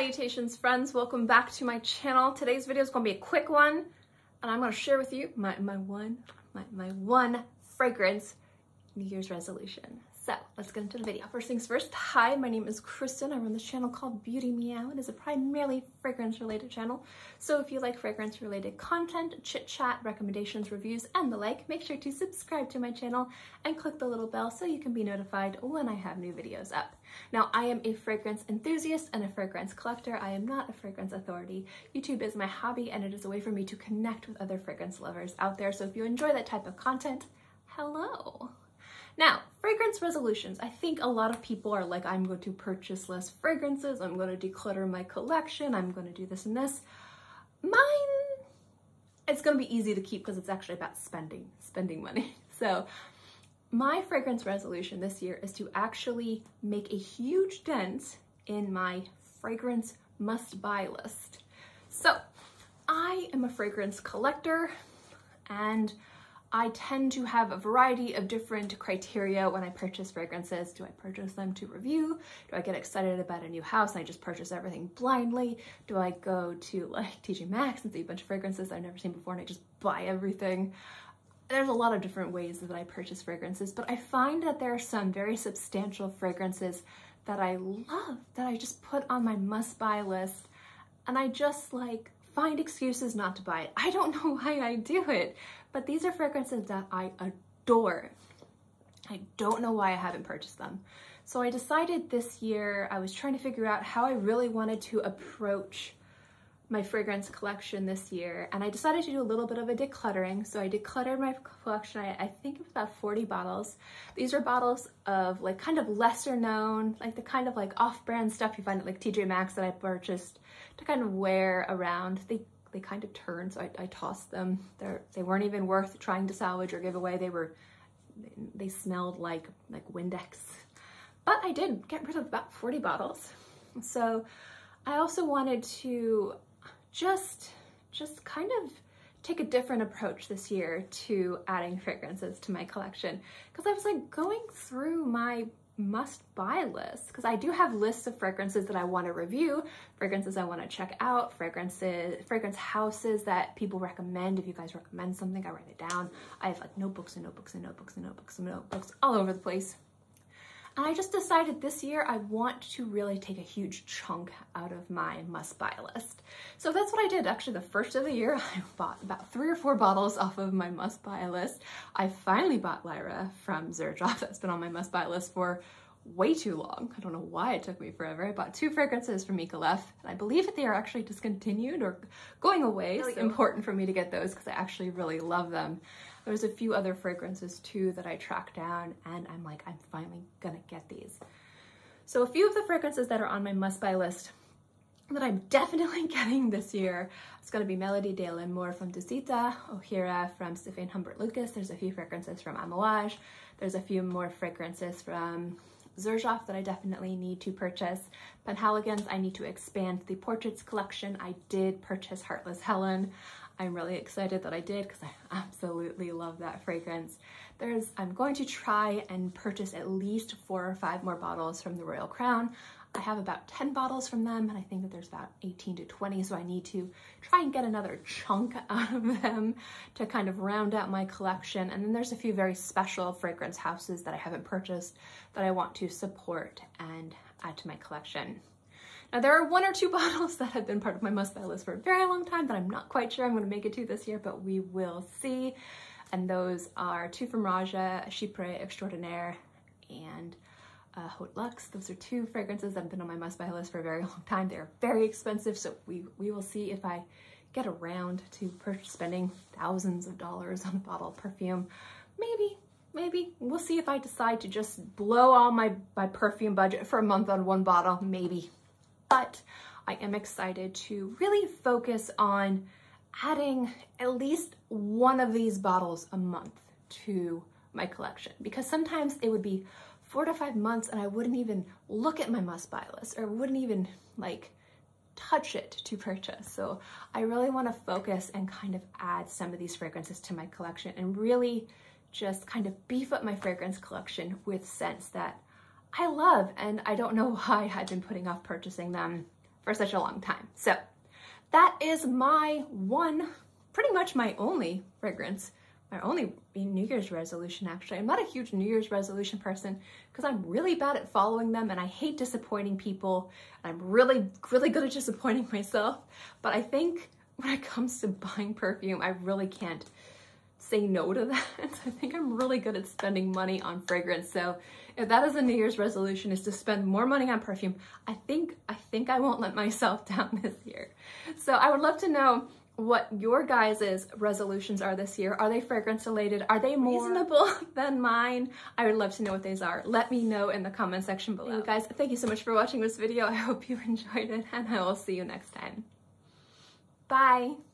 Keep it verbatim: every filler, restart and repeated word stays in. Salutations friends, welcome back to my channel. Today's video is going to be a quick one and I'm going to share with you my, my one my, my one fragrance New Year's resolution. So let's get into the video. First things first, hi, my name is Kristen. I run this channel called Beauty Meow. It is a primarily fragrance related channel. So if you like fragrance related content, chit chat, recommendations, reviews, and the like, make sure to subscribe to my channel and click the little bell so you can be notified when I have new videos up. Now, I am a fragrance enthusiast and a fragrance collector. I am not a fragrance authority. YouTube is my hobby and it is a way for me to connect with other fragrance lovers out there. So if you enjoy that type of content, hello. Now, fragrance resolutions. I think a lot of people are like, I'm going to purchase less fragrances, I'm going to declutter my collection, I'm going to do this and this. Mine, it's going to be easy to keep because it's actually about spending, spending money. So my fragrance resolution this year is to actually make a huge dent in my fragrance must-buy list. So I am a fragrance collector and I tend to have a variety of different criteria when I purchase fragrances. Do I purchase them to review? Do I get excited about a new house and I just purchase everything blindly? Do I go to like T J Maxx and see a bunch of fragrances I've never seen before and I just buy everything? There's a lot of different ways that I purchase fragrances, but I find that there are some very substantial fragrances that I love that I just put on my must-buy list and I just like find excuses not to buy it. I don't know why I do it, but these are fragrances that I adore. I don't know why I haven't purchased them. So I decided this year, I was trying to figure out how I really wanted to approach my fragrance collection this year. And I decided to do a little bit of a decluttering. So I decluttered my collection, I, I think it was about forty bottles. These are bottles of like kind of lesser known, like the kind of like off-brand stuff you find at like T J Maxx that I purchased to kind of wear around. They they kind of turned, so I, I tossed them. They're, they weren't even worth trying to salvage or give away. They were, they smelled like, like Windex. But I did get rid of about forty bottles. So I also wanted to just, just kind of take a different approach this year to adding fragrances to my collection. Cause I was like going through my must-buy list, because I do have lists of fragrances that I want to review, fragrances I want to check out, fragrances, fragrance houses that people recommend. If you guys recommend something, I write it down. I have like notebooks and notebooks and notebooks and notebooks and notebooks all over the place. And I just decided this year I want to really take a huge chunk out of my must-buy list. So that's what I did. Actually, the first of the year, I bought about three or four bottles off of my must-buy list. I finally bought Lyra from Xerjoff. That's been on my must-buy list for way too long. I don't know why it took me forever. I bought two fragrances from Micallef, and I believe that they are actually discontinued or going away. It's important for me to get those because I actually really love them. There's a few other fragrances too that I tracked down and I'm like, I'm finally gonna get these. So a few of the fragrances that are on my must-buy list that I'm definitely getting this year, it's gonna be Melody de L'Amour from Dusita, O'Hira from Stéphane Humbert-Lucas, there's a few fragrances from Amouage, there's a few more fragrances from Xerjoff that I definitely need to purchase. Penhaligon's, I need to expand the portraits collection. I did purchase Heartless Helen. I'm really excited that I did because I absolutely love that fragrance. There's, I'm going to try and purchase at least four or five more bottles from the Royal Crown. I have about ten bottles from them and I think that there's about eighteen to twenty, so I need to try and get another chunk out of them to kind of round out my collection. And then there's a few very special fragrance houses that I haven't purchased that I want to support and add to my collection. Now there are one or two bottles that have been part of my must-buy list for a very long time that I'm not quite sure I'm going to make it to this year, but we will see. And those are two from Roja, Chypre Extraordinaire, and uh, Haute Lux. Those are two fragrances that have been on my must-buy list for a very long time. They're very expensive, so we, we will see if I get around to spending thousands of dollars on a bottle of perfume. Maybe. Maybe. We'll see if I decide to just blow all my, my perfume budget for a month on one bottle. Maybe. But I am excited to really focus on adding at least one of these bottles a month to my collection, because sometimes it would be four to five months and I wouldn't even look at my must-buy list or wouldn't even like touch it to purchase. So I really want to focus and kind of add some of these fragrances to my collection and really just kind of beef up my fragrance collection with scents that I love, and I don't know why I've been putting off purchasing them for such a long time. So that is my one, pretty much my only fragrance, my only New Year's resolution, actually. I'm not a huge New Year's resolution person because I'm really bad at following them and I hate disappointing people. I'm really, really good at disappointing myself. But I think when it comes to buying perfume, I really can't say no to that. I think I'm really good at spending money on fragrance. So if that is a New Year's resolution, is to spend more money on perfume, I think, I think I won't let myself down this year. So I would love to know what your guys' resolutions are this year. Are they fragrance related? Are they more reasonable than mine? I would love to know what these are. Let me know in the comment section below. You guys, thank you so much for watching this video. I hope you enjoyed it and I will see you next time. Bye.